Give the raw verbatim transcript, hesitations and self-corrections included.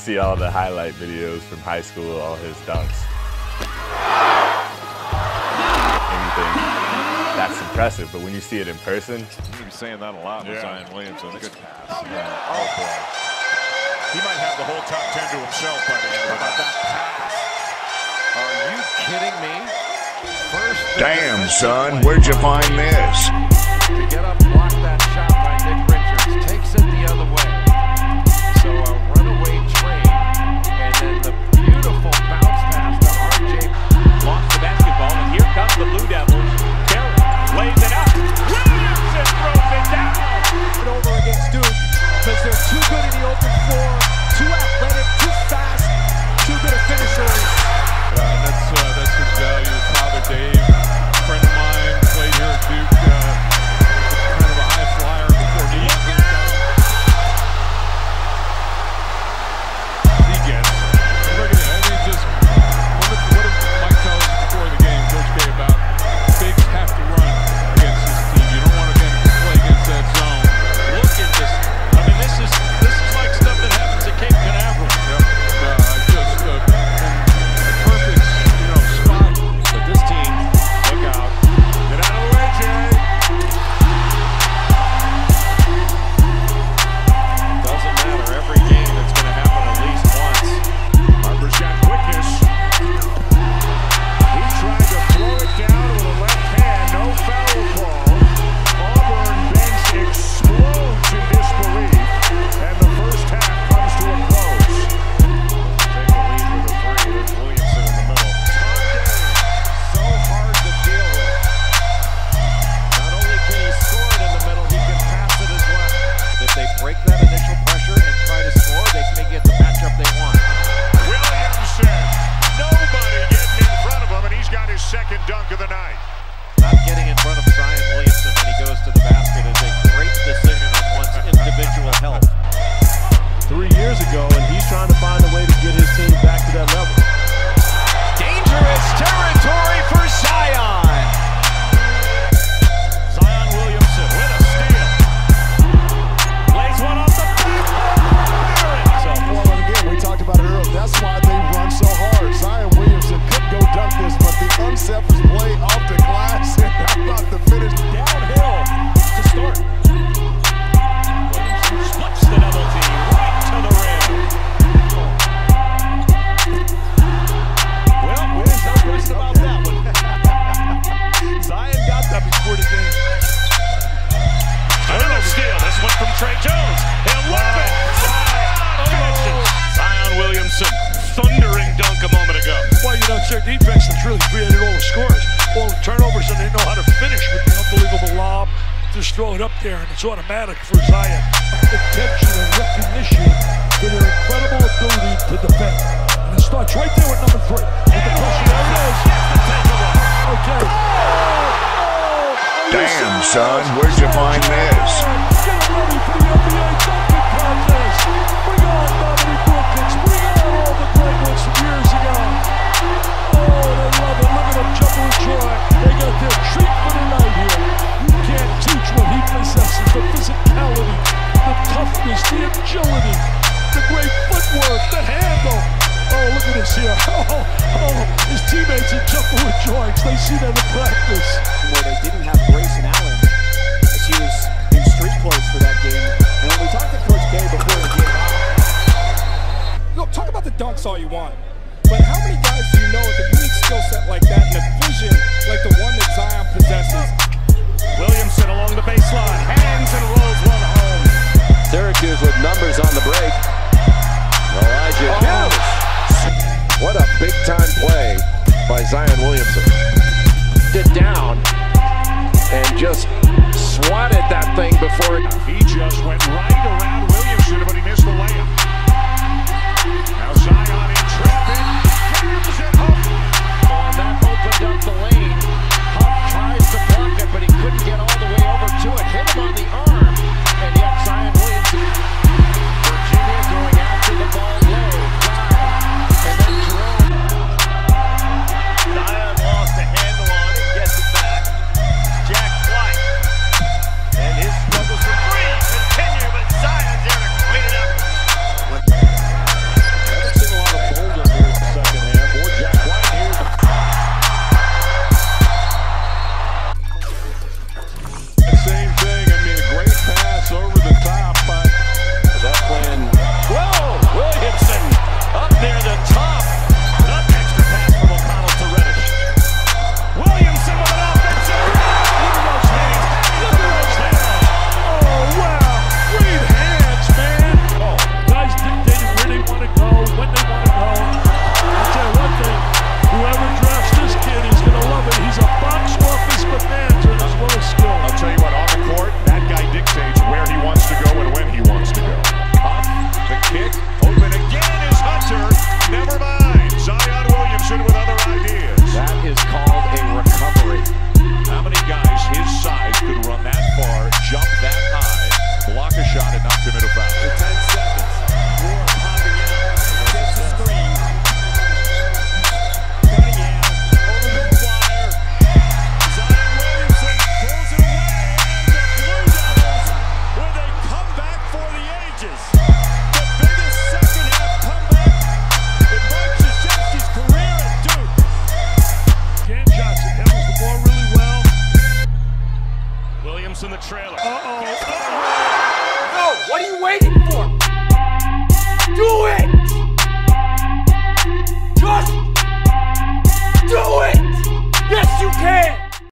see all the highlight videos from high school, all his dunks. Anything that's impressive, but when you see it in person. You've been saying that a lot with yeah. Zion Williamson. Good pass. Oh, yeah. Yeah. Oh, boy. He might have the whole top ten to himself by the end. How about that pass? Are you kidding me? First Damn, son, where'd you find this? To get up, block that shot by Nick Richards. Takes it the other way. So a runaway train. And then the beautiful bounce pass to R J. Lost the basketball, and here comes the Blue Devils. Lays it up. Williamson throws it down. It over against Duke because they're too good in the open floor, too athletic, too fast, too good at finishers. Uh, that's uh, that's his value. Father Dave, friend of mine, played here at Duke. Uh, kind of a high flyer before he He gets. Look at it. I mean, just what did, what did Mike tell us before the game, Coach K, about bigs have to run. Second dunk of the night. Not getting in front of Zion Williamson when he goes to the basket is a great decision on one's individual health. Three years ago, and he's trying to find a way to get his team back to that level. Dangerous territory for Zion. Zion Williamson with a steal. Lays one off the backboard. So, well, and again, we talked about it earlier. That's why they run so hard. Zion Williamson could go dunk this, but the unselfish play off the glass, and how about the finish downhill to start? Williamson splits the double team right to the rim. Well, there's no question about that one. Zion got that before the game. Another steal. This one from Trey Jones. eleven. Wow. Zion Williamson. Thundering dunk a moment ago. Well, you know, it's their defense that's really created all the scores, all the turnovers, and they know how to finish with the unbelievable lob. Just throw it up there, and it's automatic for Zion. Attention and recognition for their incredible ability to defend. And it starts right there with number three. With the push, there it is. Okay. Damn, son, where'd you find this? Get ready for the N B A dunking contest. Bring on Dominique Wilkins. Bring on all the great ones from years ago. Oh, they love it. Look at them jumping with joy. They got their treat for the night here. You can't teach what he possesses. The physicality, the toughness, the agility, the great footwork, the handle. Oh, look at this here. Oh, oh, his teammates are jumping with joy because they see that in practice. Where they didn't have Grayson Allen as he was in street clothes for that game. And when we talked to Coach K before the game, look, talk about the dunks all you want, but how many guys do you know with a unique skill set like that and a vision like the one that Zion possesses? Williamson along the baseline, hands and rolls one home. Syracuse with numbers on the break. Elijah oh. Mills. What a big-time play by Zion Williamson. Did down and just swatted that thing before it. He just went right around Williamson, but he missed the layup. Now Zion in traffic, jams it up. Oh, that opened up the lane. Huff tries to block it, but he couldn't get all the way over to it. Hit him on the arm, and yet Zion Williamson. Virginia going after the ball low, high, and then drilled. Zion lost a handle on it, gets it back. Jack White, and his struggles for three continue, but Zion. Williamson, the trailer. Uh-oh. Uh-oh. No, what are you waiting for? Do it! Just do it! Yes, you can!